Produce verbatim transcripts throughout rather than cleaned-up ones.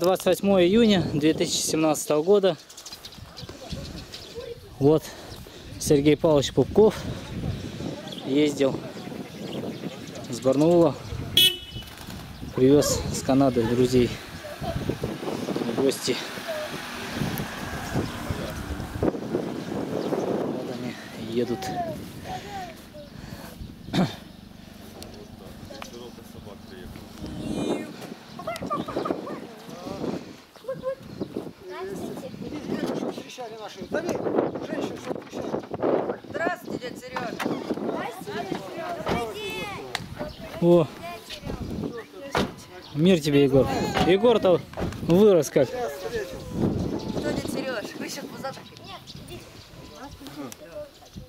двадцать восьмое июня две тысячи семнадцатого года. Вот Сергей Павлович Пупков ездил с Барнаула, привез с Канады друзей в гости. Вот они едут. Здравствуйте, дядя Сережа. О, мир тебе, Егор. Егор-то вырос как. Что, дядя Сереж, вы сейчас позавтра? Нет,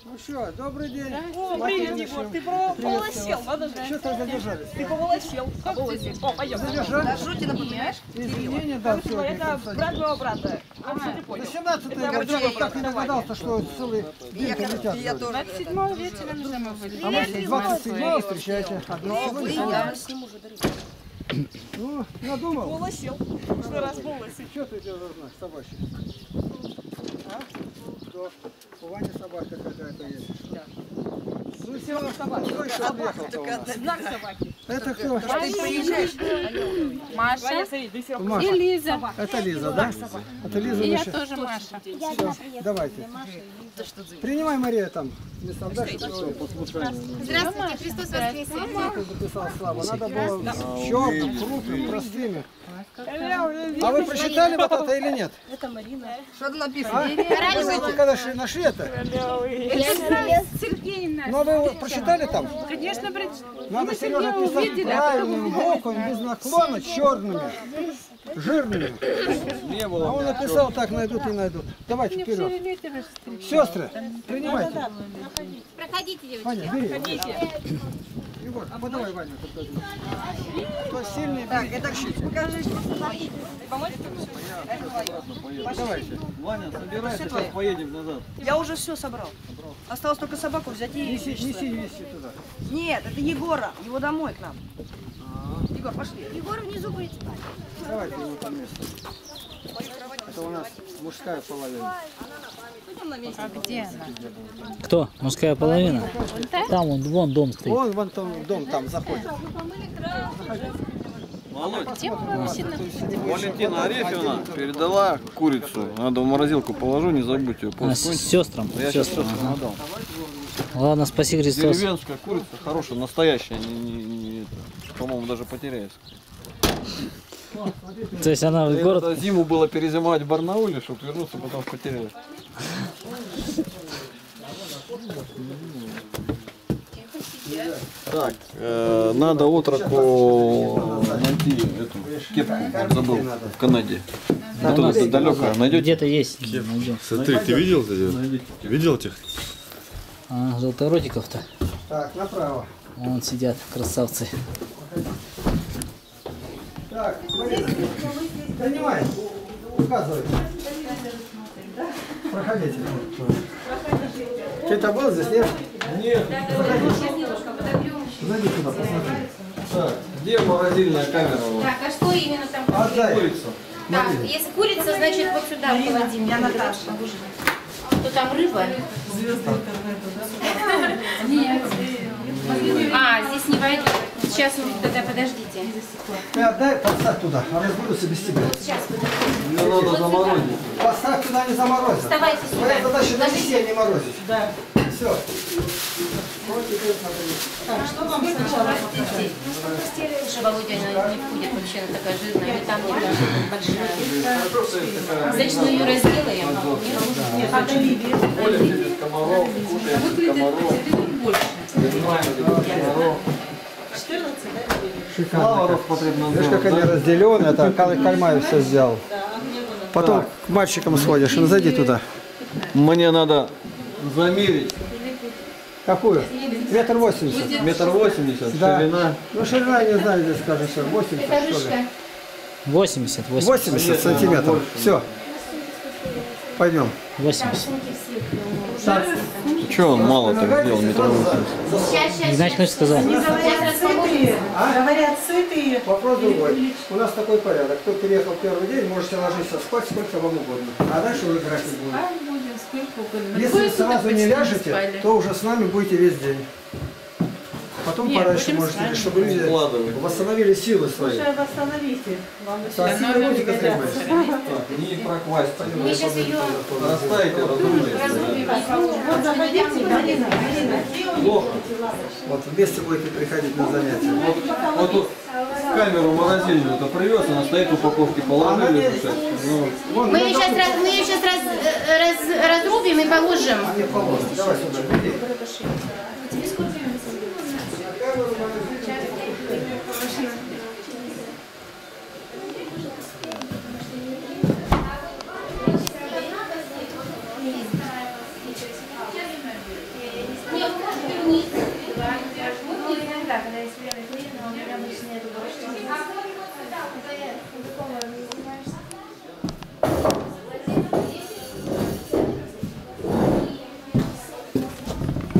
ну что, добрый день. О, привет, Егор, ты поволосел. Что ты задержались? Ты поволосел. Как ты? О, пойдем. Задержались? Жути напоминаешь? Извинения, да, все. Это брат твоего брата. На семнадцатое как не догадался, что целый день прилетят. двадцать седьмого вечера уже мы были. А может, двадцать седьмого встречайте. Ну, надумал. Волосел. Что раз волосел. Что ты делаешь, собачья? А? Что? У Вани собака какая-то есть. Ну, села собака. Кто еще объехал-то у нас? Знак собаки. Это кто? Маша. Маша и Лиза. Это Лиза, да? Это Лиза. И я тоже Маша. Давайте. Принимай, Мария, там. Здравствуйте, Христос воскресе. Надо было щелком, крупным, простыми. А вы прочитали вот это или нет? Это Марина. Что-то написано. Вы знаете, когда нашли это? Это Сергей наш. Но вы прочитали там? Конечно, прочитали. Надо, Сережа, писать правильным боком, без наклона, черными, жирными. А он написал, так найдут и найдут. Давайте вперед. Сестры, принимайте. Проходите, девочки. Ваня, бери. Егор, подавай Ваню. Кто сильный, так, это щит. Покажи, что ты поможешь? Давайте. Ваня, собирайся, сейчас поедем назад. Я уже все собрал. Осталось только собаку взять и... Неси, неси, неси туда. Нет, это Егора. Его домой к нам. Егор, пошли. Егор внизу будет спать. Давайте его по месту. Это у нас мужская половина. А где она? Кто? Мужская половина? Там вон, вон дом стоит. Вон, вон там дом там заходит. Валентина Ревёна передала курицу. Надо в морозилку положу, не забудь ее. А, с сестрам. Я сестрам. Ага. Ладно, спаси Христос. Деревенская курица хорошая, настоящая. По-моему, даже потеряется. То есть она в город... Зиму было перезимовать в Барнауле, чтобы вернуться, потом потеряли. Так, э, надо отроку найти эту кепку, забыл, в Канаде. Оттуда-то далеко, найдете? Где-то есть. Смотри, ты видел? Ты видел этих? А, желторотиков-то. Так, направо. Вон сидят красавцы. Так, понимай, указывай. Проходите. Ты-то был здесь, нет? Нет. Зайди сюда, посмотри. Так, где морозильная камера? Так, а что именно там? Отдай курицу. Так, если курица, значит вот сюда, Владимир. Я Наташа. Что там, рыба? Звезды интернета, да? Нет. А, здесь не пойдет. Сейчас, тогда подождите. Ты отдай, поставь туда, а разберусь без тебя. Сейчас, подожди. Мне надо заморозить. Поставь туда, не заморозить. Вставайте сюда. Моя задача навести, а не морозить. Да. Все. Так, что вам сначала? Простите. Что Володя не будет вообще, она такая жирная, и там не большая. Значит, мы ее разделаем. Нет, а Оливия. Коля любит комаров, кушает комаров. Шикарно. Видишь, как они разделены, это Кармаев все сделал. Потом к мальчикам сходишь, ну зайди туда. Мне надо замерить. Какую? Метр восемьдесят. Метр восемьдесят, да. Ширина. Ну ширина, я не знаю, здесь скажешь, восемьдесят что ли. восемьдесят, восемьдесят. восемьдесят сантиметров, все. Пойдем. восемьдесят. Че он мало так сделал, метр восемьдесят? Игнатьевич сказал. сытые, а? Говорят, сытые. Вопрос другой. У нас такой порядок. Кто переехал первый день, можете ложиться спать сколько вам угодно. А дальше уже график будет. Спать будем сколько угодно. Если вы сразу не ляжете, спали, то уже с нами будете весь день. Потом нет, пораньше можете, чтобы люди восстановили силы свои. Слушай, восстановите. Совсем будете кастрюбать. Не проквасть. Мы сейчас ее растаете, разрубите. Заходите, Марина. Плохо. Вот вместе будете приходить на занятия. Вот тут камеру морозильную-то привез, она стоит в упаковке, положили. Мы ее сейчас разрубим и положим. Давай сюда.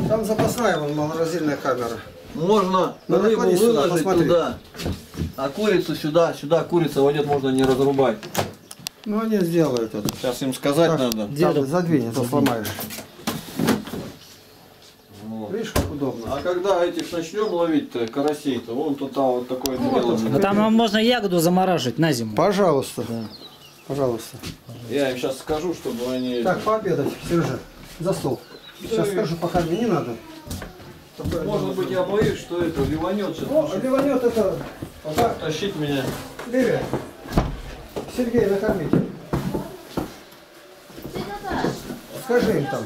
Там запасная вон малорозильная камера. Можно но рыбу выложить сюда, туда, а курицу сюда, сюда курица войдет, можно не разрубать. Ну они сделают это. Сейчас им сказать так, надо. Деду задвинь, а то сломаешь. Вот. Видишь, как удобно. А когда этих начнем ловить-то, карасей-то, вон туда вот такое дело. А там можно ягоду замораживать на зиму. Пожалуйста. Да. Пожалуйста. Я им сейчас скажу, чтобы они... Так, пообедать, Сережа, за стол. Сейчас скажу, пока мне не надо. Может быть, я боюсь, что это ливанет сейчас. Ну, ливанет это... Пока тащить меня. Бери. Сергей, накормите. Скажи им там.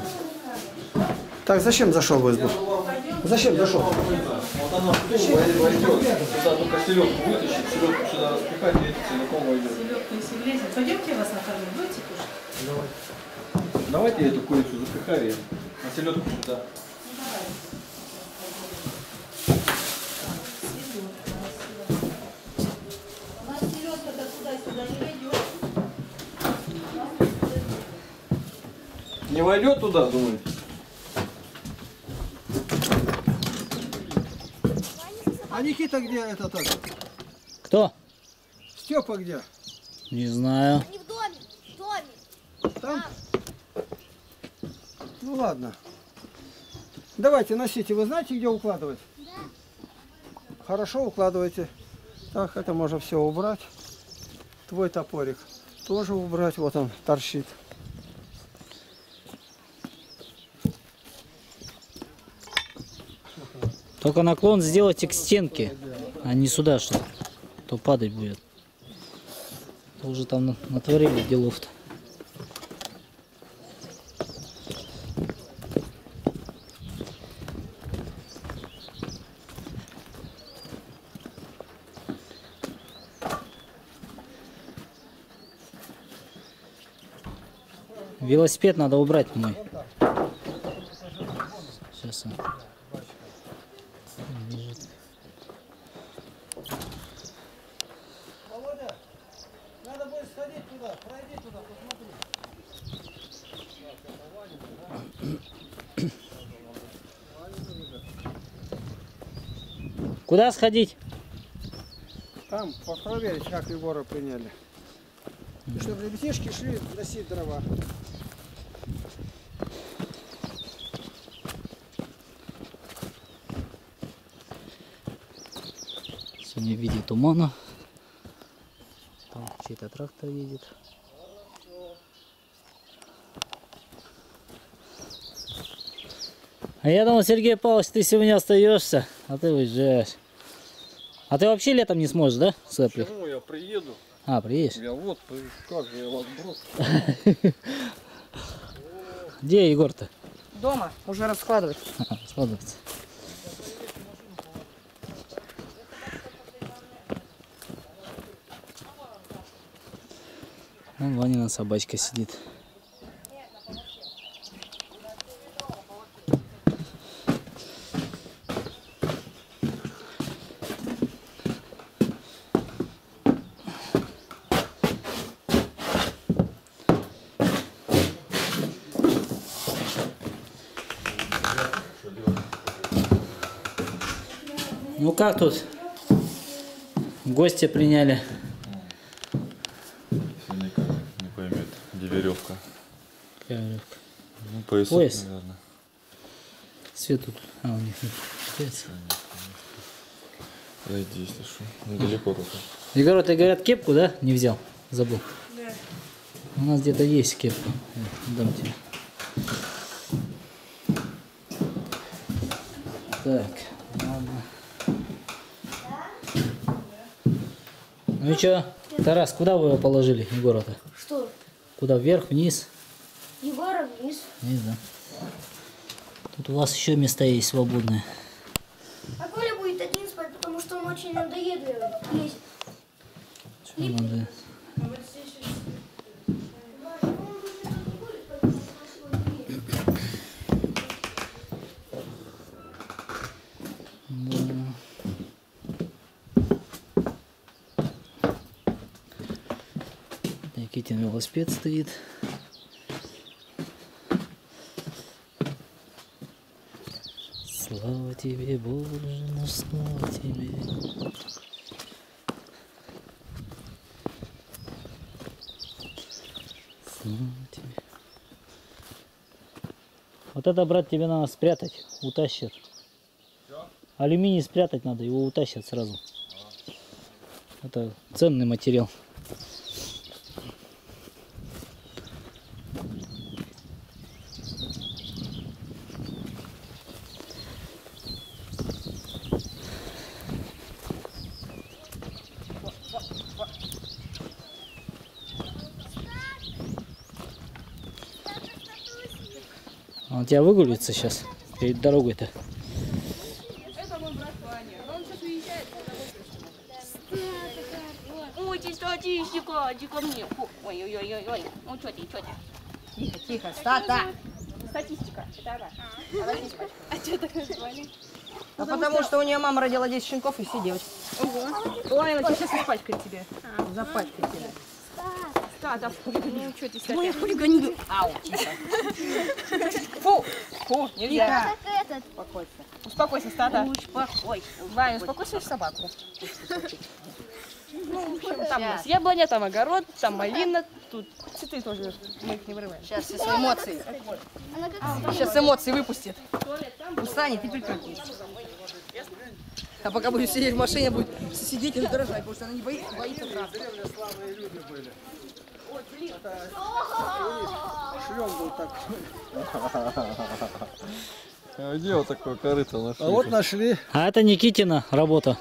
Так, зачем зашел в избу? Зачем зашел? Вот она войдет. Сюда только селедку вытащить, селедку сюда распихать, и это целиком войдет. Селедку не влезет. Пойдемте, я вас накормлю. Будете кушать? Давай. Давайте я эту курицу запихаю, а селедку сюда. У нас селедка-то сюда-сюда не войдет. Не войдет туда, думаю. А Никита где это так? Кто? Стёпа где? Не знаю. Они в доме, в доме. Там? Ну ладно. Давайте носите. Вы знаете, где укладывать? Да. Хорошо укладывайте. Так, это можно все убрать. Твой топорик тоже убрать. Вот он торчит. Только наклон сделайте к стенке, а не сюда, что то падать будет. Уже там натворили делов-то. Велосипед надо убрать мой. Сейчас он. Володя, надо будет сходить туда, пройди туда, посмотри. Куда сходить? Там, проверить, как Егора приняли. И чтобы ребятишки шли носить дрова. Сегодня в виде тумана. Там чей-то трактор едет. А я думал, Сергей Павлович, ты сегодня остаешься, а ты уезжаешь. А ты вообще летом не сможешь, да, сопли? Почему? Я приеду. А, приедешь? Я вот, как же я вас бросил. Где Егор-то? Дома, уже раскладывать. Раскладывается. Вон Ванина собачка сидит. Ну как тут? гостя приняли. Финика не поймет, где веревка. Какая веревка? Ну, пояс, пояс, наверное. Свет тут. А, у них нет. Зайди, если что. Недалеко пока. Егор, ты, говорят, кепку, да? Не взял? Забыл. Да. У нас где-то есть кепка. Дам тебе. Так, ладно. Ну и что, Тарас, куда вы его положили, Егора-то? Что? Куда, вверх, вниз? Егора вниз. Вниз, да. Тут у вас еще места есть свободные. А Коля будет один спать, потому что он очень надоедет есть. Что надоедает? Никитин велосипед стоит. Слава тебе, Боже наш, слава тебе. Слава тебе. Вот это, брат, тебе надо спрятать, утащит. Все? Алюминий спрятать надо, его утащат сразу. А. Это ценный материал. Он тебя выгулится сейчас перед дорогой-то. Это мой брат Ваня. Он сейчас уезжает. Ой, тихо, тихо, тихо мне. Ой-ой-ой-ой. Ну что ты, что ты? Тихо, тихо. Стата. Статистика. Это она. А что так назвали? А потому что у нее мама родила десять щенков и все девочки. Ого. Ой, она сейчас испачкает тебя. Запачкает тебя. Да, да, хулиганил, что ты сядешь? Хулиганил. Ау, тихо. Фу, фу, нельзя. Тихо. Успокойся. Успокойся, стата. Успокойся. Ваня, успокойся в собаку. Ну, в общем, там у нас яблоня, там огород, там малина, тут цветы тоже, мы их не вырываем. Сейчас все свои эмоции. Сейчас эмоции выпустит. Устанет и прикрутит. А пока будет сидеть в машине, будет сидеть и дрожать, потому что она не боится, боится нас. Древние славные люди были. Шлем был такой. А где вот такое корыто нашли? А вот нашли. А это Никитина работа.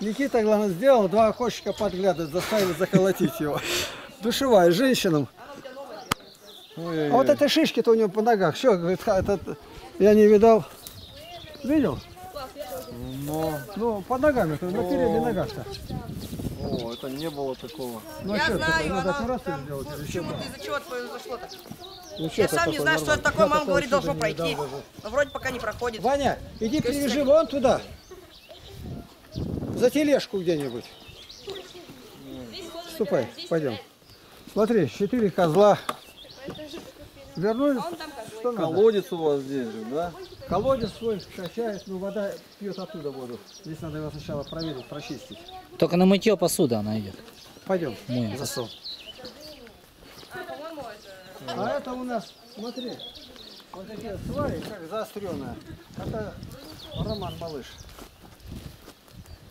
Никита, главное, сделал, два охотчика подглядывают, заставили заколотить его. Душевая, женщинам. А вот это шишки-то у него по ногах. Все, говорит, этот я не видал. Видел? Но... Ну, под ногами, на передней ногах-то. О, это не было такого. Ну, я что, знаю, она... Почему-то из-за чего произошло-то? Ну, я сам не знаю, что это такое, мама говорит, должно пройти. Но вроде пока не проходит. Ваня, иди привяжи вон туда. За тележку где-нибудь. Ступай, пойдем. Смотри, четыре козла. Вернулись, что надо. Колодец у вас здесь же, да? Колодец свой качает, но вода пьет оттуда воду. Здесь надо его сначала проверить, прочистить. Только на мытье посуды она идет. Пойдем, мы засол. А это у нас, смотри, вот такие сваи, как заостренные. Это Роман Малыш.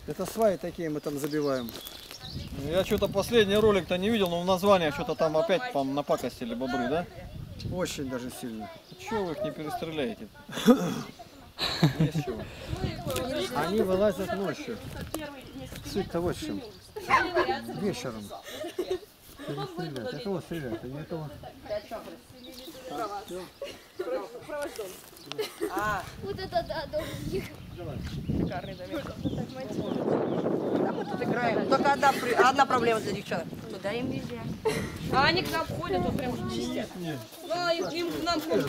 Это сваи такие мы там забиваем. Я что-то последний ролик-то не видел, но в названии что-то там опять там напакостили бобры, да? Очень даже сильно. Чего вы их не перестреляете? Они вылазят ночью. Суть-то вот в чем. Вечером. Перестреляют. Этого стреляют, а не этого. Вот это да, дом. Шикарный домик. Да, мы тут играем. Только одна проблема для девчонок. Туда им нельзя. А они к нам ходят, вот прям чистят. Да, им к нам ходят. Ну,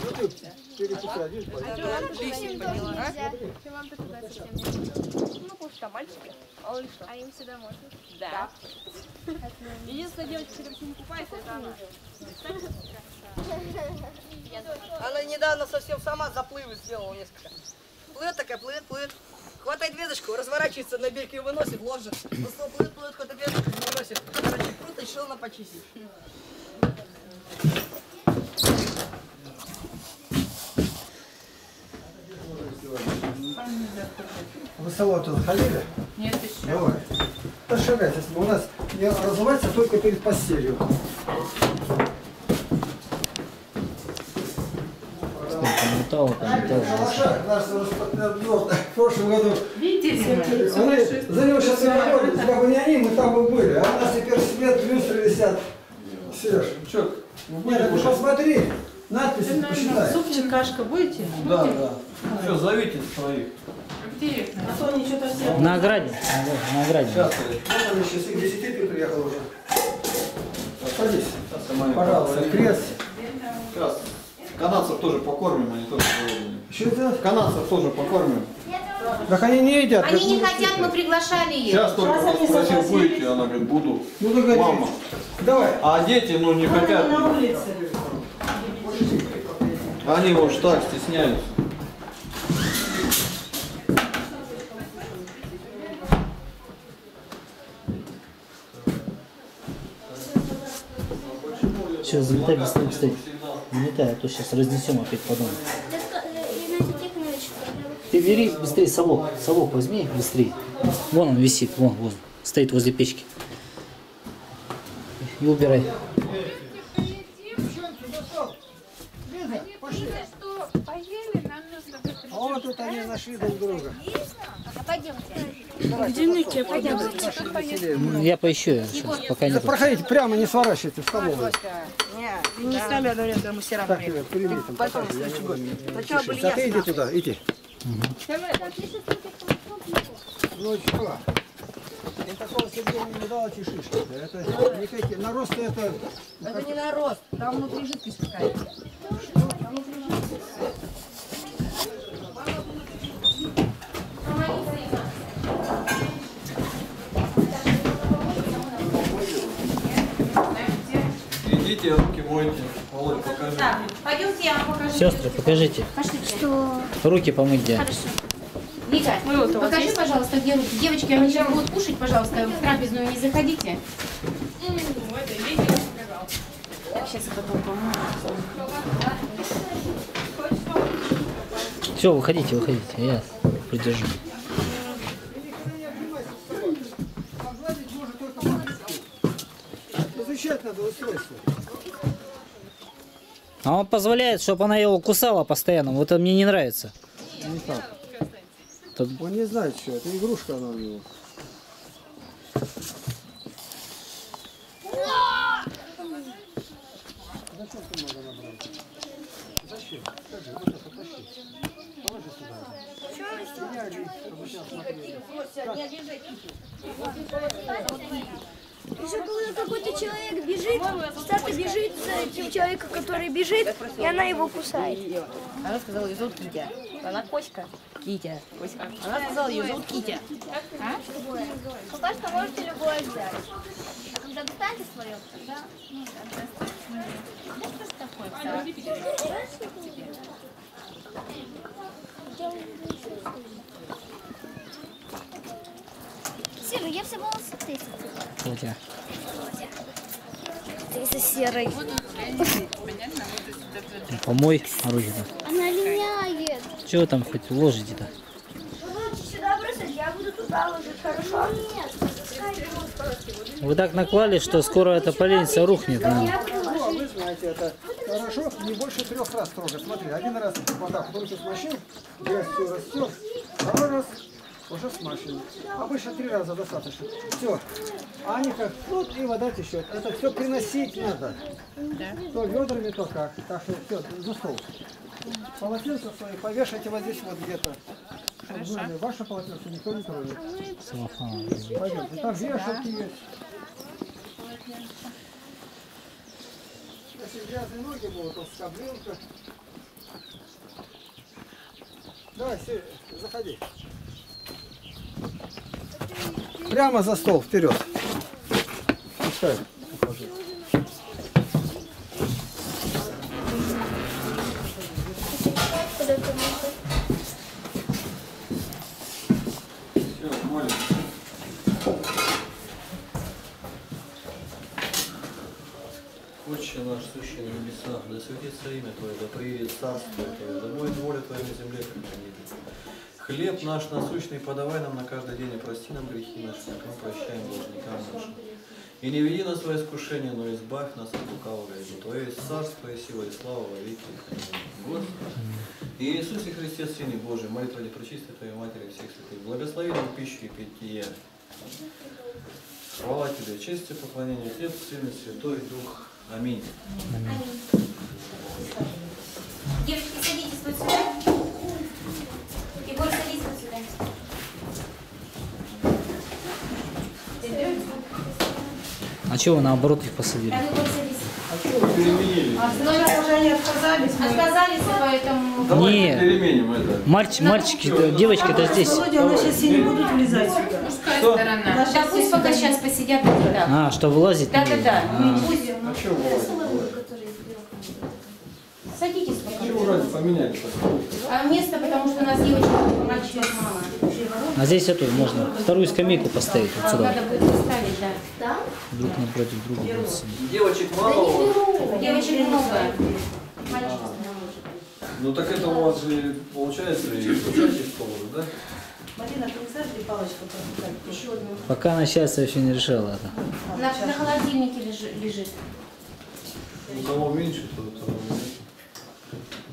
потому что мальчики. А им сюда можно? Да. Единственная девочка, которая не купается, это она. Она недавно совсем сама заплывы сделала несколько. Плывет такая, плывет, плывет. Хватает веточку, разворачивается, на бельке выносит, ложит. Плывет, плывет, плывет, хватает веточку, выносит. Короче, круто, решил на почистить. Вы салату ходили? Нет, еще. Давай. Расширяйтесь. У нас не разувается только перед постелью. Металл, металл. В прошлом году. Видите, за него сейчас и находится, как бы не они, мы там и были. А у нас теперь свет, люстры висят. Сереж, что? Нет, ну посмотри, надписи посчитай. Супчик, кашка будете? Да, да. Все, зовите своих. А то ничего-то все. На ограде. На ограде. Сейчас, он еще с десяти приехал уже. Садись. Пожалуйста, крест. Сейчас. Канадцев тоже покормим, они тоже голодные. Что это? Канадцев тоже покормим. Так они не едят. Они не хотят, мы приглашали их. Сейчас только спросил, будете, она говорит, буду. Ну так мама. Давай. А дети, ну не хотят. Они уж так стесняются. Сейчас заметай, быстрее, быстрее. Заметай, а то сейчас разнесем опять по дому. Ты бери быстрее совок, совок возьми быстрее. Вон он висит, вон, вон, стоит возле печки. И убирай. Вот тут они нашли друг друга. Где пойдем? Я поищу, я сейчас, пока не. Проходите, прямо не сворачивайте в столовую. Не стали, говорят, мы все равно. Потом сначала. Ты иди туда, иди. Ну что? Я такого Сергея не дала тишишки. Это не какие. Нарост это. Это не нарост, там внутри жидкость какая-то. Идите, руки мойте. Володь, покажи. Так, пойдемте, я вам покажу. Сестры, покажите. Пошлите. Что? Руки помыть где? Хорошо. Лиза, вот покажи, вот пожалуйста, где руки. Девочки, они сейчас будут кушать, пожалуйста, в трапезную не заходите. Так, сейчас я потом помою. Все, выходите, выходите, я придержу. А он позволяет, чтобы она его кусала постоянно. Вот это мне не нравится. Не так. Тут... Он не знает, что это игрушка она у него. Зачем ты много набрал? Зачем? Скажи, вот это потащи. Положи сюда. Я Еще когда какой-то человек бежит, Стёпа бежит за человека, который бежит, и она его кусает. Она сказала, ее зовут Китя. Она Коська. Китя. Коська. Она сказала, ее зовут Китя. А? Пока что можете любое взять. А когда достанете свое, тогда... Вот что такое. Серый, я все волосы тысячу. Хотя. Ты серый. Помой оружие-то. Она линяет. Чего там хоть уложите-то? Вы будете сюда бросать, я буду туда ложить, хорошо? Нет. Вы так наклали, что скоро эта поленница рухнет. Вы знаете, это хорошо, не больше трех раз трогать. Смотри, один раз вот так крутит машину, я все растер, второй раз. Уже смачиваем. Обычно три раза достаточно. Все. А они как тут и вода течет. Это все приносить надо. Да. То ведрами, то как. Так что все, за стол. Полотенца свои повешайте вот здесь вот где-то. Чтобы ваши полотенца никто не тронет. Пойдемте. Там вешалки есть. Если грязные ноги будут, то скоблинка. Давай, Сереж, заходи. Прямо за стол, вперед. Пускай. Отче наш, сущий на небесах, да святится имя Твое, да приедет царство Твое, да будет воля Твоя на земле, как на небе. Хлеб наш насущный подавай нам на каждый день, и прости нам грехи наши, как мы прощаем должникам нашим. И не веди нас во искушение, но избавь нас от лукавого, ибо Твое есть царство, и сила, и слава во веки. Господи. И Иисусе Христе, Сыне Божий, молитва пречистой Твоей Матери всех святых, благослови нам пищу и питье. Слава Тебе, честь и поклонение Отец, Сын и Святой Дух. Аминь. Аминь. Девочки, садитесь вот сюда. Егор, садись вот сюда. А чего вы наоборот их посадили? А Егор, садись. А что вы переменили? А сначала уже они отказались. Мы... Отказались, поэтому... Давайте не переменим это. Марч, мальчики, да, девочки, а это здесь. Володя, они сейчас все не будут влезать сюда. Мужская что? Сторона. Она да пусть пока сюда. Сейчас посидят. Туда. А, что вылазить? Да-да-да. А что вылазить? Садитесь пока. Чего ради поменяли? А место, потому что у нас девочек мальчиков мало. А здесь эту можно вторую скамейку поставить вот сюда. Надо будет поставить, да. Друг напротив друга. Девочек мало. Девочек много. Мальчиков много. Ну так это у вас же получается и участие в положении, да? Марина, ты не знаешь, где палочка? Еще одну. Пока она сейчас еще не решала это. Она на холодильнике лежит. У кого меньше, то того меньше.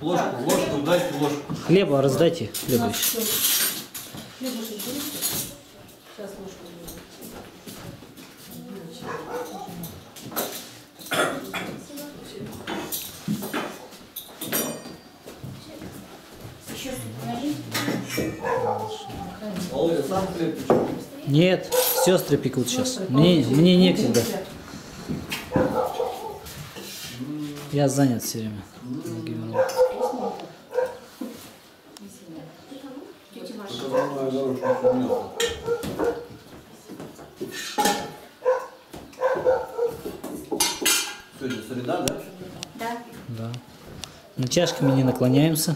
Ложку, ложку, дайте ложку. Хлеба раздайте, хлеба еще. Хлебушек будет? Сейчас ложку будет. Еще что-то сам хлеб печет? Нет, сестры пекут сейчас. Мне, мне некогда. Я занят все время. Среда, да? Да. Да. На чашками не наклоняемся.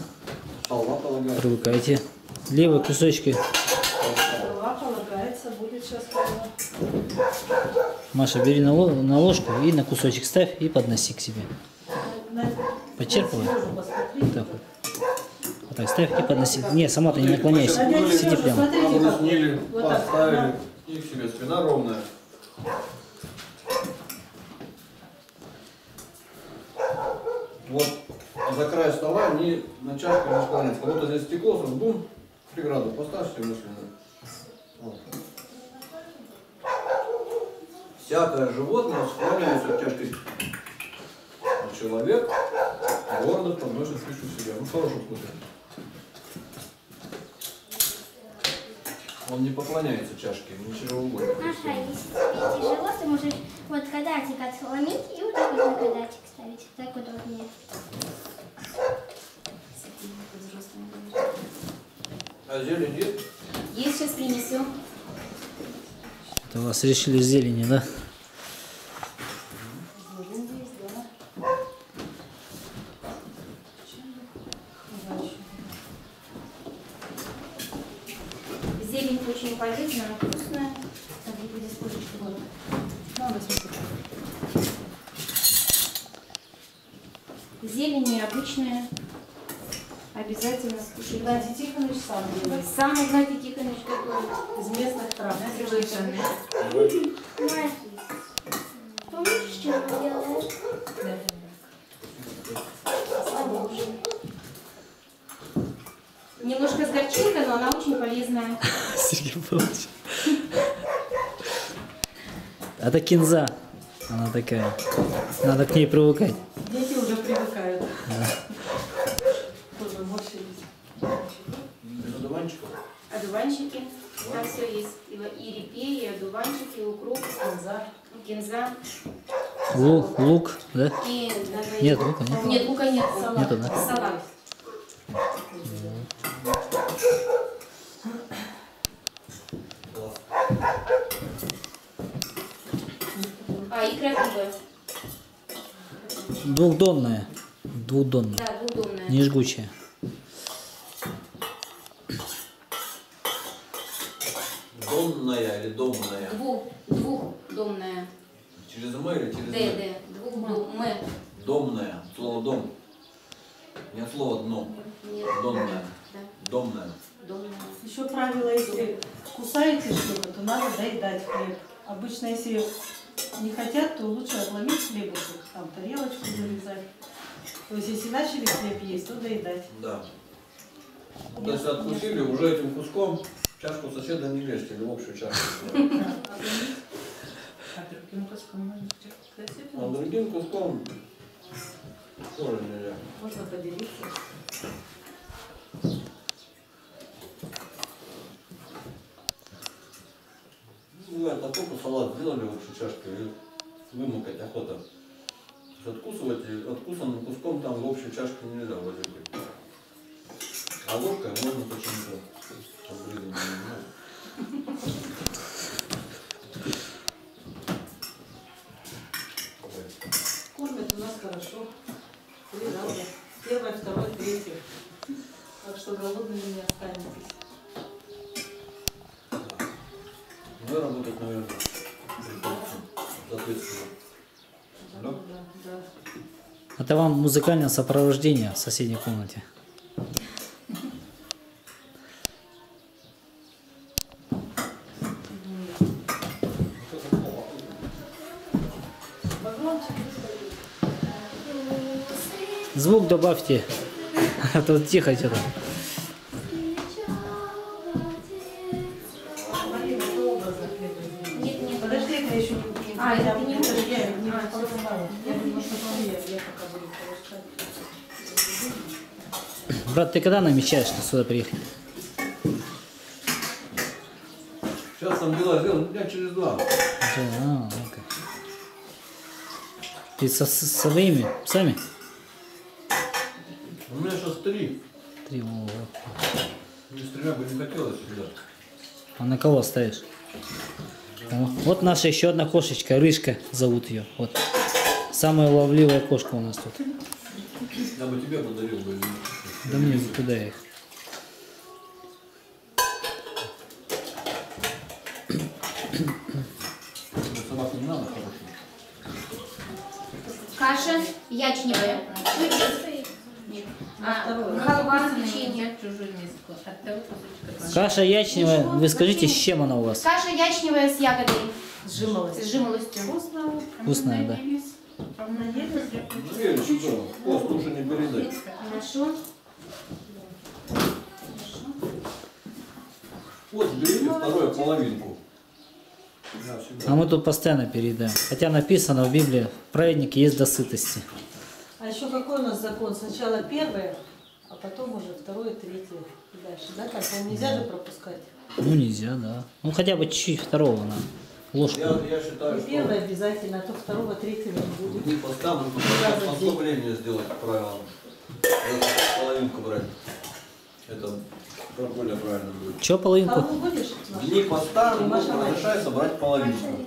Привыкайте. Левые кусочки. Маша, бери на ложку и на кусочек ставь и подноси к себе. Подчерпывай. Так вот. Вот так ставь и подноси. Не, сама ты не наклоняйся. Сиди прямо. Подноснили, поставили. И к себе спина ровная. Вот за край стола они на чашку наклоняются. Как будто здесь стекло, сразу бум, преграду поставь себе мысленно. Вот. Всякое животное склоняется от чашки. А человек гордо подносит пищу себе. Ну, хороший вкус. Он не поклоняется чашке, ничего угодно. Ага, если видите живот, ты можешь вот кадатик отсломить и вот такой на кадатик ставить. Так удобнее. А зелень есть? Есть, сейчас принесу. Это вас решили зелени, да? Зелень очень полезная, она вкусная. Так, я буду использовать воду. Надо смотреть. Зелень обычная. Обязательно скушать. Гладий Тихоныч сам делает. Сам Гладий Тихоныч готовит. Из местных трав. Маша, помнишь, что я делала? Да. Немножко с горчинкой, но она очень полезная. Сергей Павлович. А это кинза. Она такая. Надо к ней привыкать. Дети уже привыкают. Да. Одуванчики, там все есть, и, и репей, и одуванчики, и укроп, кинза, кинза. Лук, лук, да? И, да, нет, лука нет. Нет, лука нет, салат. Нету, да? Салат. А, и крапива. Двухдонная. Двухдонная. Да, двухдонная. Не жгучая. Домная или домная? Двух, двухдомная. Через М или через Д? Д, Д. Двухдомная. Домная? Домная. Слово дом. Не слово дно. Домная. Домная. Еще правило, если кусаете что-то, то надо доедать хлеб. Обычно, если не хотят, то лучше отломить хлебушек, там тарелочку залезать. То есть, если начали хлеб есть, то доедать. Да. Ну, то есть, откусили, уже этим куском чашку соседа не лезьте, или в общую чашку. А другим куском можно соседа? А другим куском тоже нельзя. Можно поделиться. Бывает, настолько салат сделали в общей чашке, вымокать охота. Откусывать, откусанным куском там в общей чашке нельзя вроде бы. А ложкой можно почему-то. Кормят у нас хорошо. Три раза. Первое, второе, третье. Так что голодными не останетесь. Да, работать, наверное, соответственно. Да? Да. Это вам музыкальное сопровождение в соседней комнате. Звук добавьте, а то тихо что-то. Брат, ты когда намечаешь, что сюда приехать? Сейчас там дела сделал, дня через два. Да, okay. Ты со, со своими псами? У меня сейчас три. Три, вот. Мне с тремя бы не хотелось сюда. А на кого ставишь? Да. Вот наша еще одна кошечка, Рыжка зовут ее. Вот. Самая ловливая кошка у нас тут. Я бы тебе подарил бы. Да мне туда их. Собаку не надо, хорошая. Каша ячневая. Голова с печеньем. Каша ячневая. Вы скажите, с чем она у вас? Каша ячневая с ягодой. С жимолостью. С жимолостью. Вкусная. Вкусная, да. Веришь, что? Пост уже не передай. Хорошо. Вот берите вторую половинку. А мы тут постоянно передаем. Хотя написано в Библии, праведники есть до сытости. А еще какой у нас закон? Сначала первое, а потом уже второе, третье. И дальше, да? Так, нельзя да. же пропускать. Ну нельзя, да. Ну хотя бы чуть-чуть второго надо. Ложку. Я, я считаю, что... Первое обязательно, а то второго, третьего не будет. Не поставлю, но послабление сделать правилом. Половинку брать. Это более правильно будет. Че половинку? Дни поста разрешается брать половинку.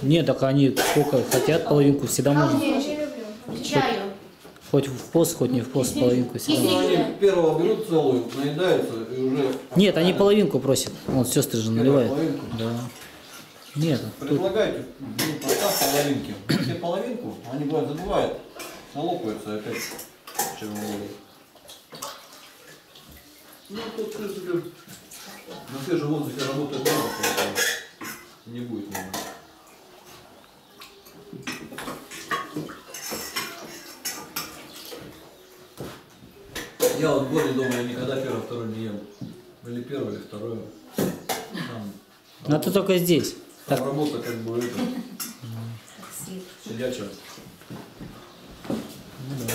Нет, так они сколько хотят половинку, всегда можно. Чаю. Хоть в пост, хоть не в пост, половинку всегда. Они первого берут целую, наедаются и уже... Нет, они половинку просят. Вот сестры же наливают. Да. Нет. Предлагайте дни поста половинки. Если половинку, они бывают забывают, налопаются опять. Ну, тут, в принципе, на свежем воздухе работает много, поэтому не будет много. Я вот в городе дома, я никогда первый, второй не ем. Или первый, или второй. Но ты только здесь. Там так. Работа как бы это, сидячая. Ну, да.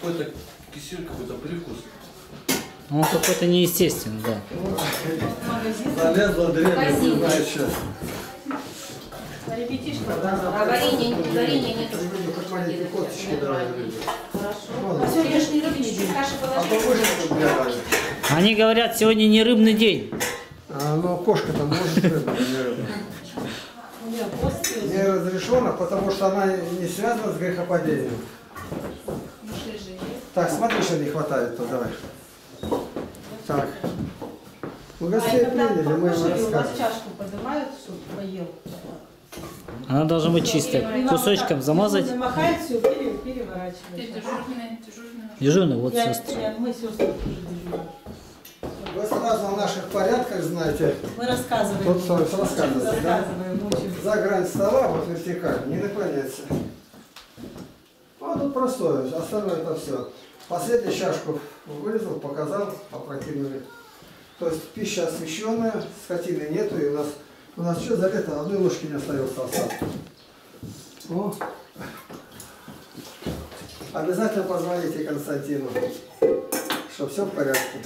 Какой-то кисель, какой-то привкус. Он какой-то неестественный, да. Залезла дрянь, не знаю, что. А варенья нету. Они говорят, сегодня не рыбный день. Но кошка там может рыбу. Не разрешено, потому что она не связана с грехопадением. Так, смотри, что не хватает, то давай. Так. Мы гостей а, приняли, мы им рассказывали. У вас чашку поднимают, чтобы поел. Она должна быть чистая. Кусочком замазать. Замахает, все, переворачивает. Дежурные, дежурные. Дежурные, вот сестры. Мы сестры дежурные. Вы сразу о наших порядках знаете. Мы рассказываем. Тут все рассказывается, да? За грань стола, вот вертикаль, не наклоняется. А тут простое, остальное это все. Последнюю чашку вырезал, показал, опрокинули. То есть пища освещенная, скотины нету, и у нас, у нас что за лето одной ложки не остается остатка. О. Обязательно позвоните Константину, что все в порядке.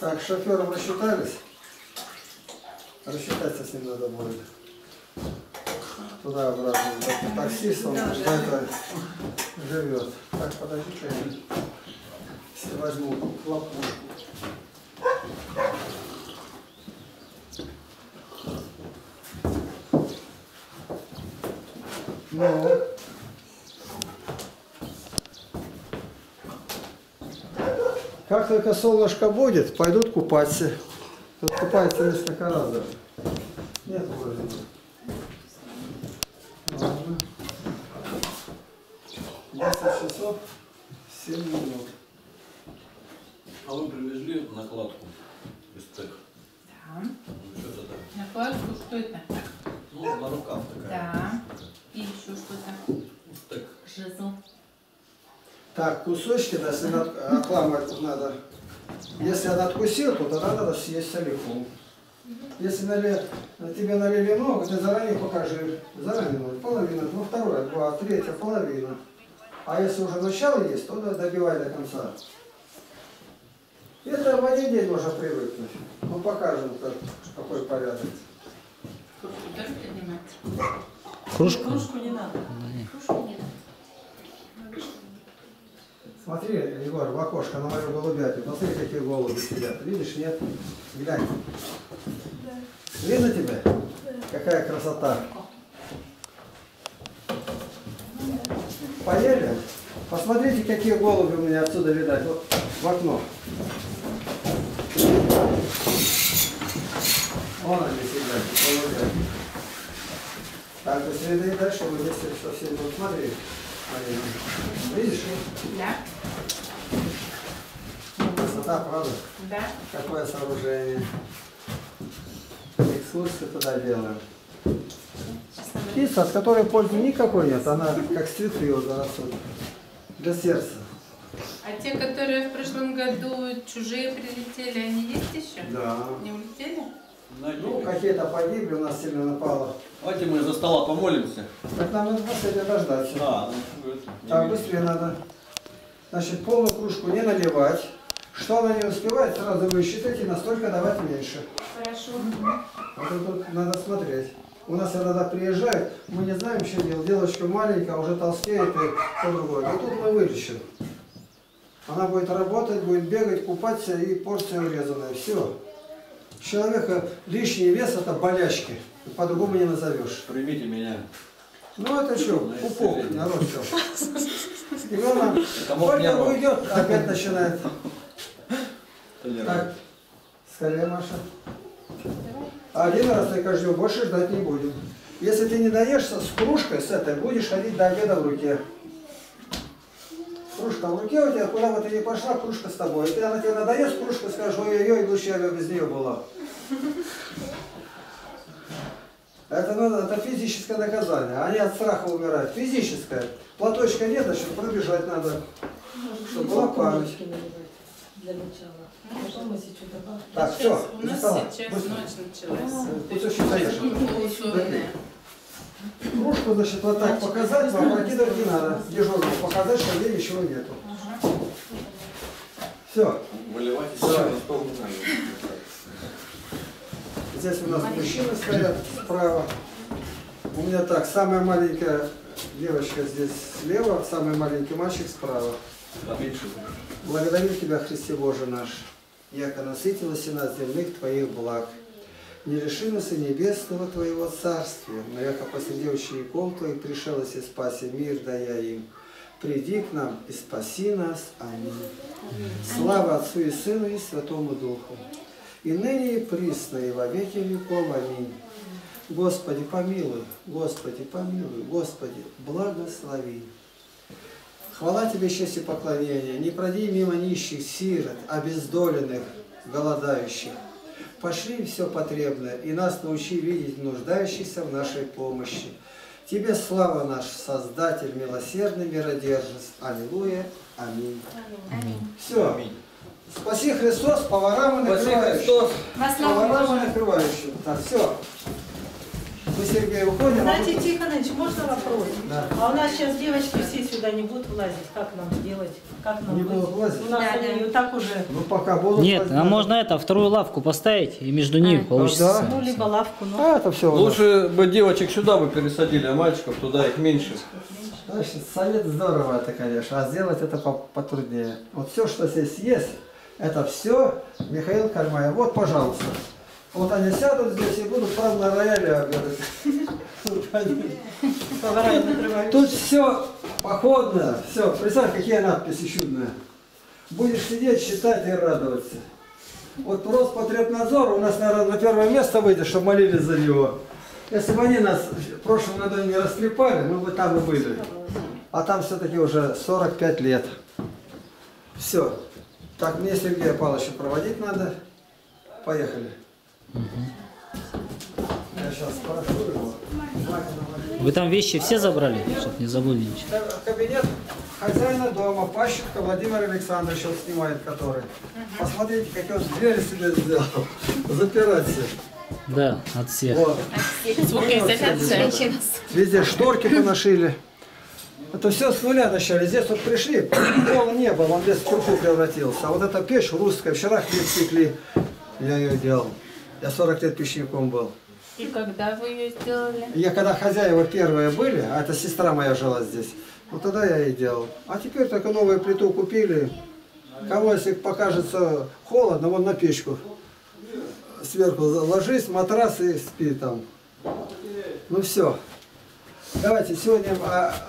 Так, с шофером рассчитались. Рассчитаться с ним надо будет. Туда-обратно. Таксист, он где-то живет. Так, подожди-ка я все возьму лапу. Ну, как только солнышко будет, пойдут купаться. Тут купаются несколько раз. Нет, вроде. десять часов семь минут. А вы привезли накладку из тех? Да. Ну, что это так? Накладку, что это? Ну, барукав такая. Да. И еще что-то. Так. Жезл. Так, кусочки, да, если отламывать надо. Если она откусила, то тогда надо съесть целиком. Если налили, тебе налили много, ты заранее покажи. Заранее половина, ну вторая, два, третья, половина. А если уже начало есть, то добивай до конца. Это в один день можно привыкнуть. Мы покажем, как, какой порядок. Кружку? Кружку не надо. Кружку не надо. Смотри, Егор, в окошко на мою голубятню. Посмотри, какие голуби сидят. Видишь, нет? Глянь. Да. Видно тебя? Да. Какая красота. Поели? Посмотрите, какие голуби у меня отсюда видать. Вот в окно. Вон они сидят, голубятни. Так, до среды и дальше мы здесь совсем будем смотреть. Видишь? Да. Красота, правда? Да. Какое сооружение. Экскурсию туда делаем. Птица, от которой пользы никакой нет. Она как цветы ее зарастут. Для сердца. А те, которые в прошлом году чужие прилетели, они есть еще? Да. Не улетели? Ну, какие-то погибли, у нас сильно напало. Давайте мы за стола помолимся. Так нам надо последнее дождаться. Да, так, быстрее надо. Значит, полную кружку не наливать. Что она не успевает, сразу вы считаете, настолько давать меньше. Хорошо. Вот тут надо смотреть. У нас иногда приезжают, мы не знаем, что делать. Девочка маленькая, уже толстеет и по-другому. А тут мы вылечим. Она будет работать, будет бегать, купаться и порция урезанная. Все. Человека лишний вес – это болячки. По-другому не назовешь. Примите меня. Ну это что, пупок, народ все. И главное, только уйдет, опять начинает. Так, скорее, Маша. Один раз ты каждый больше ждать не будем. Если ты не даешься с кружкой, с этой, будешь ходить до обеда в руке. Кружка в руке у тебя, куда бы ты ни пошла, кружка с тобой. И ты, она тебе надоест, кружку скажешь, ой-ой-ой, лучше я без нее была. Это, ну, это физическое наказание. Они от страха умирают. Физическое. Платочка нет, значит, пробежать надо. Может, чтобы была память. Для начала. Ну, потом так, сейчас, все. У нас сейчас быстро. Ночь началась. Кружку, значит, вот так показать, вам прокидывать не надо. Дежурному показать, что где ничего нету. Ага. Все. Выливать все. Здесь у нас мужчины стоят справа. У меня так, самая маленькая девочка здесь слева, самый маленький мальчик справа. Благодарю тебя, Христе Боже наш, яко насытилась и нас земных твоих благ. Не лиши нас и небесного твоего царствия, но яко посреди учеников твоих пришелось и спаси мир, дая им. приди к нам и спаси нас. Аминь. Аминь. Слава Отцу и Сыну и Святому Духу, и ныне и присно, и во веки веков. Аминь. Господи, помилуй, Господи, помилуй, Господи, благослови. Хвала Тебе, честь и поклонение, не пройди мимо нищих, сирот, обездоленных, голодающих. Пошли все потребное, и нас научи видеть нуждающихся в нашей помощи. Тебе слава, наш Создатель, милосердный миродержец. Аллилуйя. Аминь. Аминь. Все. Аминь. Спаси Христос, поварам и накрывающим. Поварам и накрывающим. Так, все. Мы, Сергей, уходим. Игнатий Тихоныч, можно вопрос? Да. А у нас сейчас девочки все сюда не будут влазить. Как нам делать? Как нам не будут влазить? У нас да, они да. так уже... Ну, пока будут. Нет, а можно это, вторую лавку поставить, и между ними а, получится. Да. Ну, либо лавку, но... А, это все лучше бы девочек сюда бы пересадили, а мальчиков туда, их меньше. Значит, совет здорово это, конечно, а сделать это потруднее. Вот все, что здесь есть, это все Михаил Кармаев. Вот, пожалуйста. Вот они сядут здесь и будут там на рояле говорить. Тут все походно. Все, представь, какие надписи чудные. Будешь сидеть, читать и радоваться. Вот Роспотребнадзор у нас, наверное, на первое место выйдет, чтобы молились за него. Если бы они нас в прошлом году не расклепали, мы бы там и были. А там все-таки уже сорок пять лет. Все. Так, мне Сергея Павловича проводить надо. Поехали. Вы там вещи все забрали, чтобы не забыли ничего? Кабинет хозяина дома, Пащенко Владимир Александрович, он снимает который. Посмотрите, какие он двери себе сделал. Запирать все. Да, от всех. Вот. Везде шторки понашили. Это все с нуля начали. Здесь вот пришли, пол не было, он здесь в курку превратился. А вот эта печь русская, вчера хлеб пекли, я ее делал. Я сорок лет печником был. И когда вы ее сделали? Я когда хозяева первые были, а это сестра моя жила здесь, вот тогда я и делал. А теперь только новую плиту купили. Кому, если покажется холодно, вон на печку. Сверху ложись, матрас и спи там. Ну все. Давайте сегодня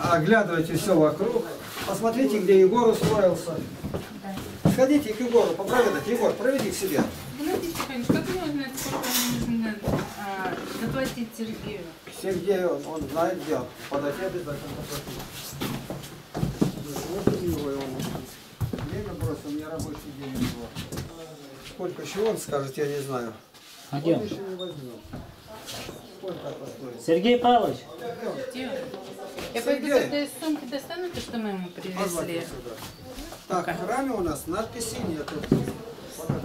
оглядывайте все вокруг. Посмотрите, где Егор устроился. Сходите к Егору, попроведать. Егор, проведи к себе. Как можно, сколько нужно а, заплатить Сергею? Сергею, он, он знает, где он. Подойти обязательно заплатить. Его, его время бросил, мне рабочий день его. Сколько чего он скажет, я не знаю. А он еще не возьмет. Сколько это стоит? Сергей Павлович. Где он? Я пойду тогда из сумки достану то, что мы ему привезли. Так, в раме у нас надписи нету.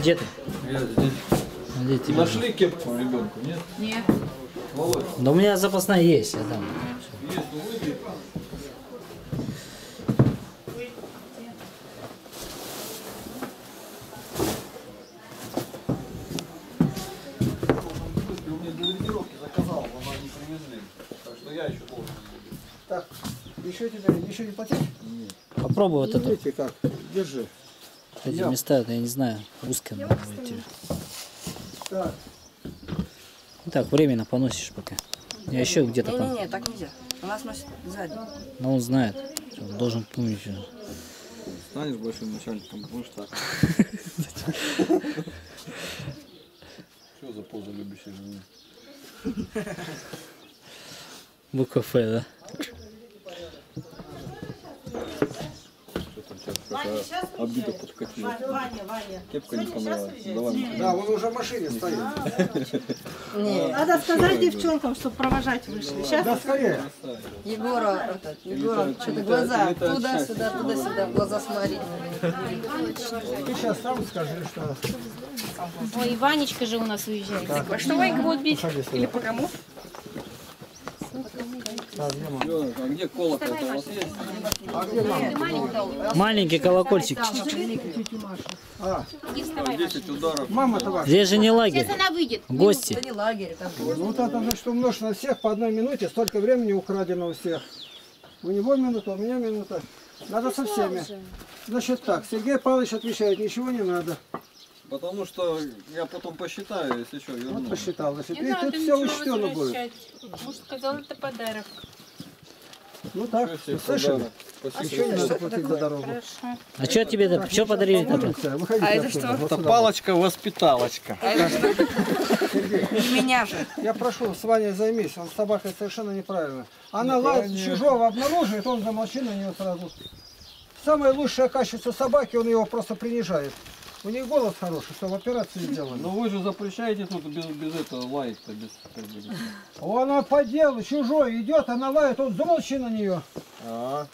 Где ты? Я здесь. Где тебя? Нашли кепку ребенку, нет? Нет. Володь. Да у меня запасная есть, я там. Есть, ну выйди. У меня для лидировки заказал, но она не привезли. Так что я еще должен. Так, еще тебе, еще не платить? Нет. Попробуй вот это. Видите как? Держи. Эти места, я не знаю, узкие надо идти. Так. Так, временно поносишь пока. Я еще где-то там. Не-не-не, так нельзя. У нас носит сзади. Но он знает. Он должен помнить. Станешь большим начальником, будешь так. Что за поза любящей жены? Букафе, да? Ваня, сейчас обида подкатила. Ваня, Ваня. Кепка не понравилась. Да, он уже в машине стоит. Надо сказать девчонкам, чтобы провожать вышли. Сейчас. Да, скорее. Егора, что-то глаза туда-сюда, туда-сюда, в глаза смотри. Ты сейчас сам скажи, что... Ой, Ванечка же у нас уезжает. А что Ванька будет бить? Или по кому? А где колокол? Маленький колокольчик. Здесь же не лагерь. Гости. Ну там значит умножено на всех по одной минуте, столько времени украдено у всех. У него минута, у меня минута. Надо со всеми. Значит так, Сергей Павлович отвечает, ничего не надо. Потому что я потом посчитаю, если что, верну. Вот посчитал, если ты, ты все учтено будет. Муж сказал, это подарок. Ну так, слышали? А что тебе, да, что подарили? А это что? Это палочка-воспиталочка. Меня же. Я прошу, с Ваней займись, он с собакой совершенно неправильно. Она лазит чужого, обнаруживает, он замолчит на нее сразу. Самое лучшее качество собаки, он его просто принижает. У них голос хороший, что в операции сделали. Но вы же запрещаете тут без, без этого лаять-то. Без... Она по делу, чужой идет, она лает, он замолчи на нее. А -а -а.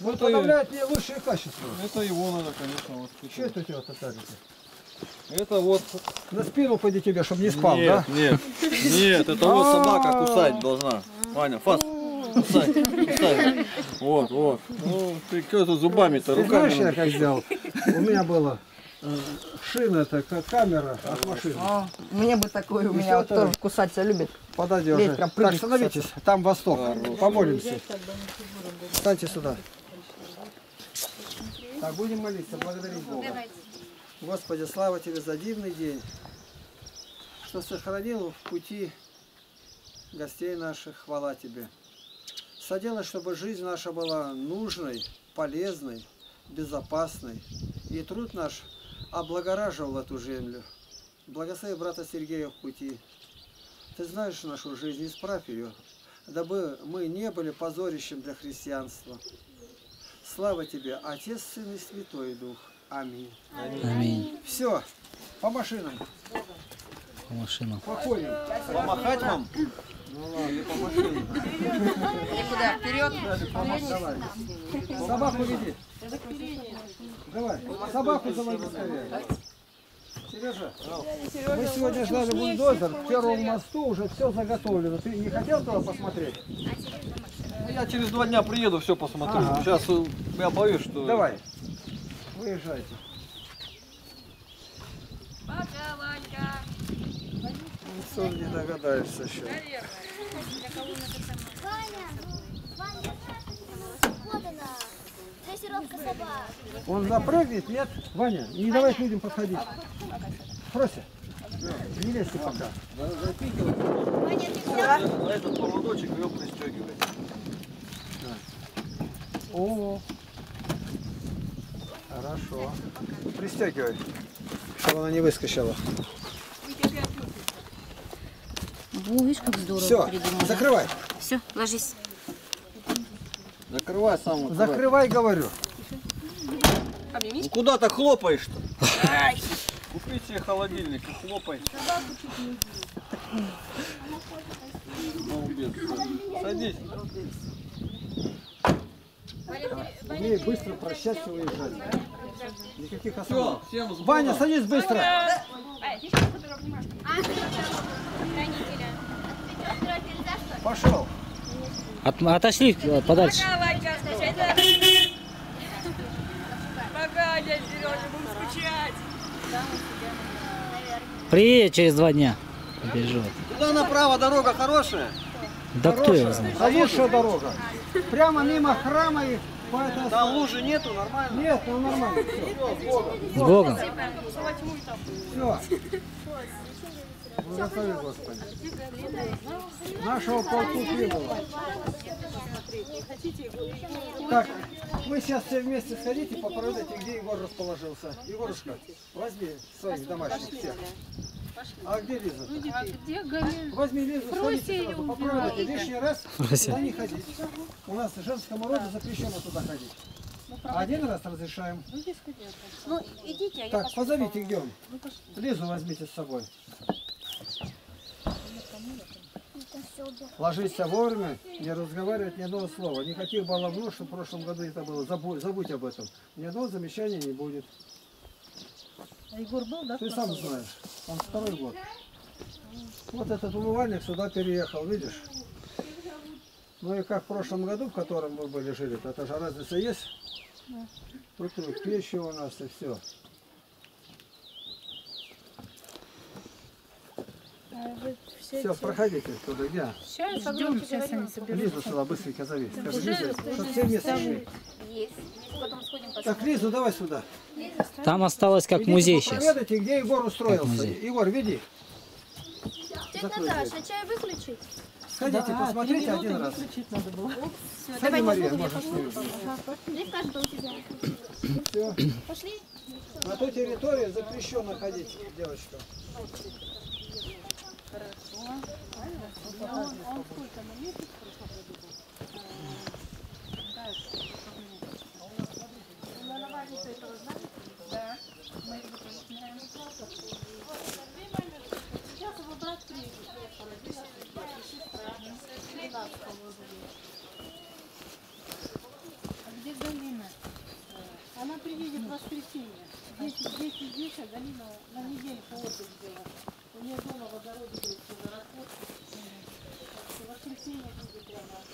Вот это подавляет мне лучшие качества. Это его надо, конечно, воспитать. Что это у тебя-то тарит? Это вот... На спину пойди тебе, чтобы не спал, нет, да? Нет, нет, это вот собака кусать должна. Ваня, фас. Кусай, кусай. Вот, вот. Ну, ты кто-то зубами-то, руками. Ты знаешь, я как сделал? У меня было... Шина такая, камера от машины. А, мне бы такое, у меня вот тоже кусать все любит. Подойди уже. Так, становитесь, там восток. А, помолимся. Встаньте сюда. Так, будем молиться, благодарить Бога. Господи, слава Тебе за дивный день, что сохранил в пути гостей наших. Хвала Тебе. Соделай, чтобы жизнь наша была нужной, полезной, безопасной. И труд наш облагораживал эту землю. Благослови брата Сергея в пути. Ты знаешь нашу жизнь, исправь ее, дабы мы не были позорищем для христианства. Слава Тебе, Отец, Сын и Святой Дух. Аминь. Аминь. Аминь. Все, по машинам. По машинам. Походим. Помахать вам? Ну ладно, по машинам. Никуда, вперед. Собаку веди. Давай, собаку заводи скорее. Сережа, мы сегодня ждали бульдозер, к первому мосту уже все заготовлено. Ты не хотел туда посмотреть? Я через два дня приеду, все посмотрю. Ага. Сейчас я боюсь, что... Давай, выезжайте. Пока, Ванька. Ну, сон не догадаешься еще. Он запрыгнет, нет? Ваня, не давай людям подходить. Фрося, не лезьте пока. Запихивай. На этот поводочек ее пристегивай. О, хорошо. Пристегивай, чтобы она не выскочила. О, видишь, как здорово. Все, закрывай. Все, ложись. Закрывай сам. Закрывай, говорю. Ну, куда-то хлопаешь-то. Купи себе холодильник и хлопай. Молодец. Садись. Умей быстро прощаться и уезжать. Никаких особых. Ваня, садись быстро. Пошел. От, отошли подальше. Пока, Ванька, это... Пока, дядя Сережа, будем скучать. Приедет через два дня. Побежит. Туда направо дорога хорошая? Да хорошая. Кто его знает? А лучшая дорога. Прямо мимо храма и... Поэтому... Да, лужи нету, нормально? Нет, ну нормально. Все, с Богом. С Богом. Все. Благослови, Господи. Нашего полку прибыло. Так, вы сейчас все вместе сходите, попробуйте, где Егор расположился. Егорушка, возьми своих домашних всех. А где Лиза? А где Галина? Возьми Лизу, сходите сразу, попробуйте лишний раз туда не ходить. У нас женскому роду запрещено туда ходить. Один раз разрешаем. Ну, идите, а я так, позовите, где он. Лизу возьмите с собой. Ложись вовремя, не разговаривать ни одного слова. Никаких баловнов, что в прошлом году это было. Забудь, забудь об этом. Ни одного замечания не будет. А Егор был, да? Ты сам знаешь. Он второй год. Вот этот умывальник сюда переехал, видишь? Ну и как в прошлом году, в котором мы были жили, то это же разница есть. Тут печи у нас и все. Все, проходите туда, где? Сейчас, ждем, сейчас они соберутся. Лизу сюда быстренько зови. Так, Лизу, давай сюда. Там осталось как идите, музей сейчас. Проведайте, где Егор устроился. Егор, веди. Тетя Наташа, чай выключить? Сходите, да, посмотрите один раз. Надо было. Все, Сходи, давай, Мария, можешь снять. Пошли. На ту территорию запрещено ходить, девочка. Хорошо. Он сколько монет? Да. Мы его вспоминаем с классом. Сейчас его брат приедет. А где Галина? Она приедет в воскресенье. Здесь, здесь и здесь, а Галина на неделю по отдых сделала. У нее дома водороды были все заработки. Так что в воскресенье будет для нас.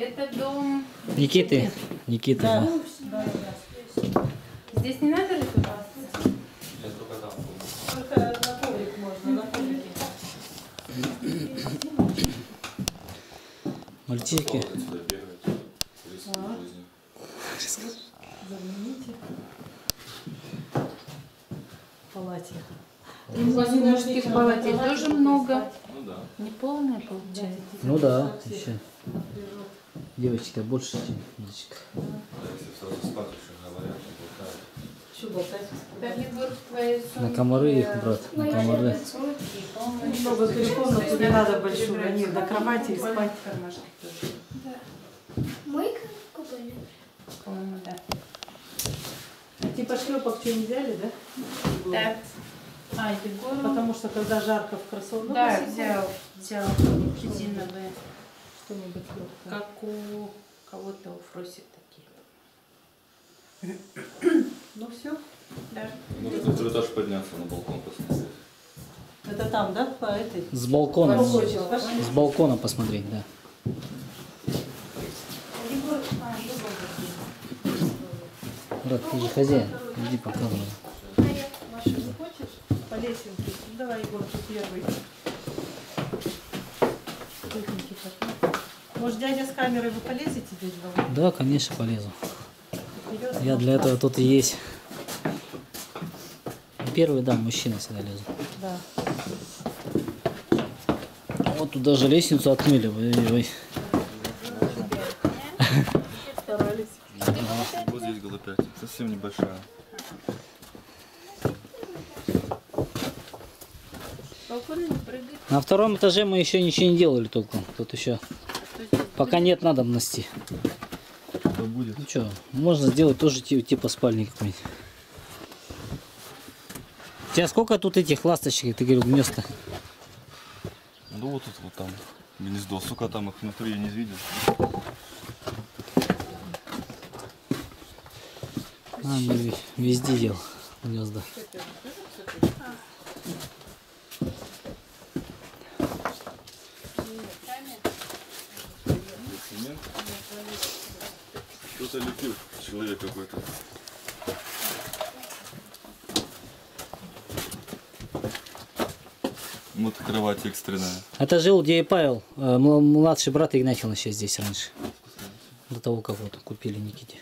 Это дом Никиты. Никиты. Да. Да. Здесь не надо ли туда? Я только дам. Только на коврик можно, на коврике. Мальчики. Загляните. Палате. Может, их в палате тоже много. Ну да. Не полная получается. Ну да, еще. Девочка больше, чем мальчик. Да, если сразу спать, еще говорят, что болтают. Что болтать? На комары их, брат, на комары. Чтобы ты комнату тебе надо большую, они на кровати и спать. Мойка купили? По-моему, да. А типа шлепок что не взяли, да? Да. А, Егору... Потому что когда жарко в кроссовках... Да, взял, взял резиновые. Что-нибудь легкое. Как у кого-то у Фроси такие. Ну все? Да. Может на второй этаж подняться, на балкон посмотреть. Это там, да? По этой? С балкона. С балкона посмотреть, да. Брат, ты же хозяин. Иди показывай. Маша, не хочешь? По лесенке. Ну, давай, Егор, ты первый. Может, дядя с камерой, вы полезете здесь? Да, конечно, полезу. Вперед, я для этого тут и есть. Первый, да, мужчина всегда лезут. Да. Вот тут даже лестницу отмыли. Ой-ой-ой. Вот здесь голубь, совсем небольшая. На втором этаже мы еще ничего не делали толком. Тут еще пока нет надобности. Что будет? Ну что, можно сделать тоже типа спальни какой-нибудь. У тебя сколько тут этих ласточек, ты говорил, гнезда? Ну вот тут вот там гнездо. Сука, там их внутри я не видел. А, везде делал гнезда. Кто-то лепил, человек какой-то. Вот кровать экстренная. Это жил где и Павел, младший брат Игнатьевич еще здесь раньше. До того, как вот купили Никите.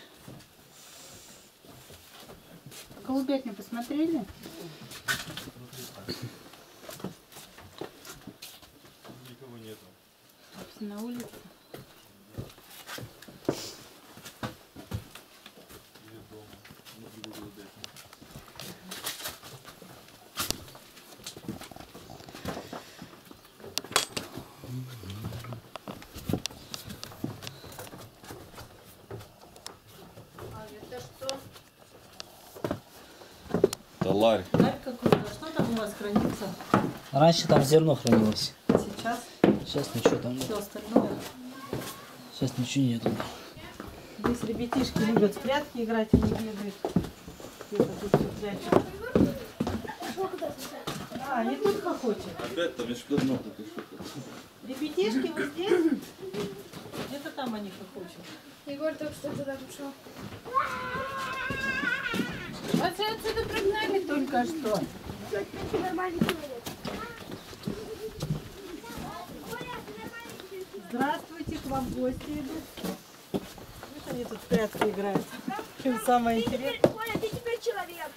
Голубят не посмотрели? Никого нету. На улице. Ларь. Ларь какой-то. Что там у вас хранится? Раньше там зерно хранилось. Сейчас? Сейчас ничего там нет. Все остальное? Сейчас ничего нету. Здесь ребятишки любят в прятки играть, они бегают. Где-то тут все прячут. А, они тут хохочут. Опять там еще давно тут еще. Ребятишки вот здесь? Где-то там они хохочут. Егор только что туда пришел. Вас отсюда прогнали только что. Здравствуйте, к вам гости идут. Видишь, они тут в прятки играют. Чем самое интересное. Коля, ты теперь человек.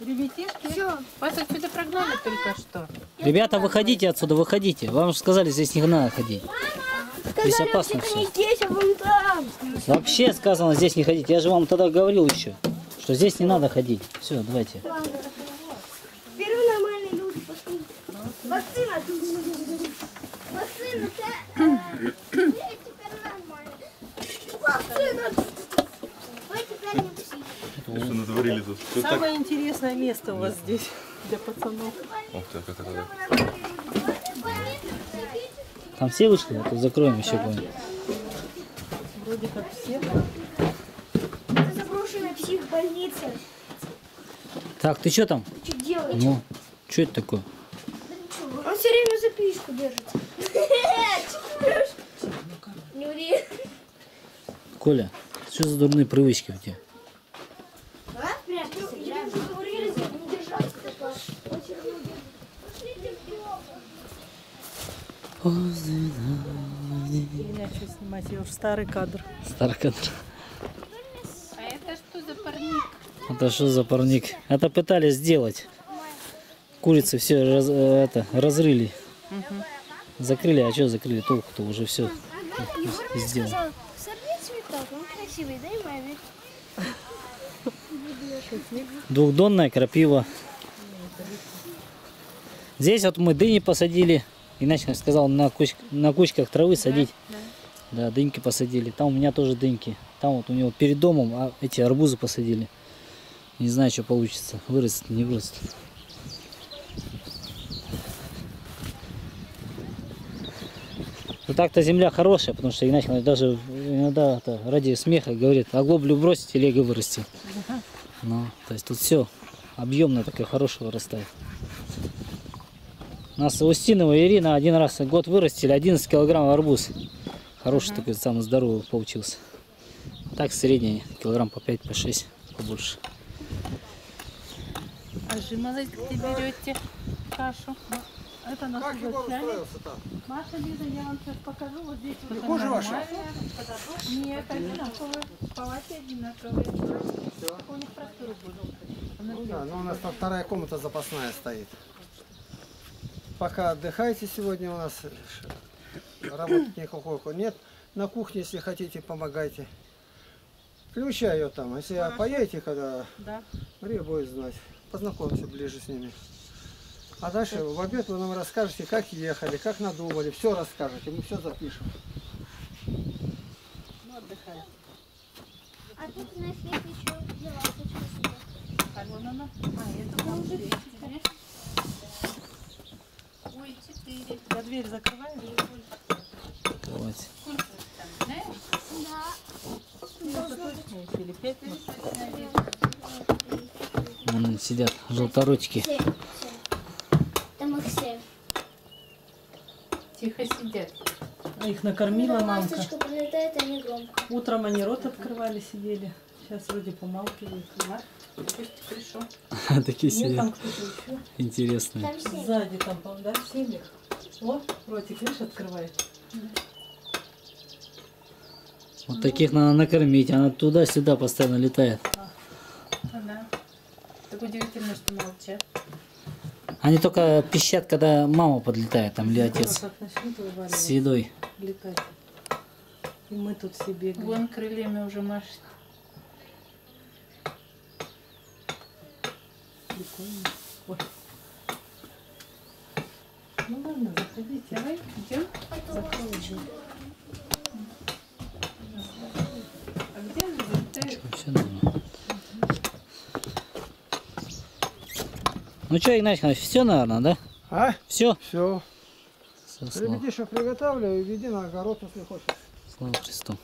Ребятишки, все. Вас отсюда прогнали только что. Ребята, выходите отсюда, выходите. Вам же сказали, здесь не надо ходить. Здесь опасно все. Вообще сказано, здесь не ходить. Я же вам тогда говорил еще, что здесь не надо ходить. Все, давайте. Первые нормальные люди пошли. Вакцина. Вакцина. Вы теперь нормальные. Вакцина. Вы теперь не психи. Что самое интересное место у вас здесь для пацанов. Ух ты, как это. Там все вышли, а то закроем еще кого-нибудь. Вроде как все. Это заброшенная психбольница. Так, ты что там? Что делаешь? Ну, что это такое? Он все время записку держит. Коля, что за дурные привычки у тебя? Иначе снимать ее в старый кадр. Старый кадр. А это что за парник? Это что за парник? Это пытались сделать. Курицы все раз, это, разрыли. Угу. Закрыли, а что закрыли? Толку-то уже все. Егор сказал, сорви цветок, он красивый, дай маме. Двухдонная крапива. Здесь вот мы дыни посадили. Иначе я сказал, на, куч... на кучках травы садить. Да, да, дыньки посадили. Там у меня тоже дыньки. Там вот у него перед домом а эти арбузы посадили. Не знаю, что получится. Вырастет, не вырастет. Ну так-то земля хорошая, потому что Игнатьевич даже иногда ради смеха говорит, оглоблю бросить, и лего вырастет. Ну, то есть тут все объемно, такое хорошее вырастает. У нас Устинова и Ирина один раз год вырастили одиннадцать килограмм арбуз. Хороший, угу, такой, самый здоровый получился. Так средний, килограмм по пять, по шесть, побольше. А жимолость где берете кашу? Это нас угощали. Маша, Лиза, я вам сейчас покажу. Вот здесь вот она нормальная. Нет, одинаковые. В палате одинаковые. У них просторы будут. Да, но у нас там вторая комната запасная стоит. Пока отдыхайте сегодня, у нас работы никакой нет. На кухне, если хотите, помогайте. Ключа ее там. Если а поедете, когда да. Мария будет знать, познакомимся ближе с ними. А дальше в обед вы нам расскажете, как ехали, как надумали. Все расскажете, мы все запишем. Ну, отдыхаем. А тут у нас есть еще дела. А, вон она. А, это уже здесь. Я дверь закрываю, или сколько? Сколько там, знаешь? Да. Это точно или пять? Вон они сидят, желторотики. Там их семь. Тихо сидят. А их накормила мамка. Прилетает, они громко. Утром они рот открывали, сидели. Сейчас вроде помалкивают. Пусть пришел. А такие сидят. Интересные. Сзади там, да, семь их. О, ротик, видишь, открывает. Вот таких надо накормить. Она туда-сюда постоянно летает. Она. Так удивительно, что молчат. Они только пищат, когда мама подлетает, там, или отец. С едой. Летать. И мы тут все бегаем. Вон крыльями уже машет. Прикольно. Ой. Ну ладно, заходите. Давай, идем. Закройте. А где же ты? Все нормально. Ну что, Игнатьевич, все, наверное, да? А? Все? Все. Ребятишек приготовлю и веди на огород, если хочешь. Слава Христу.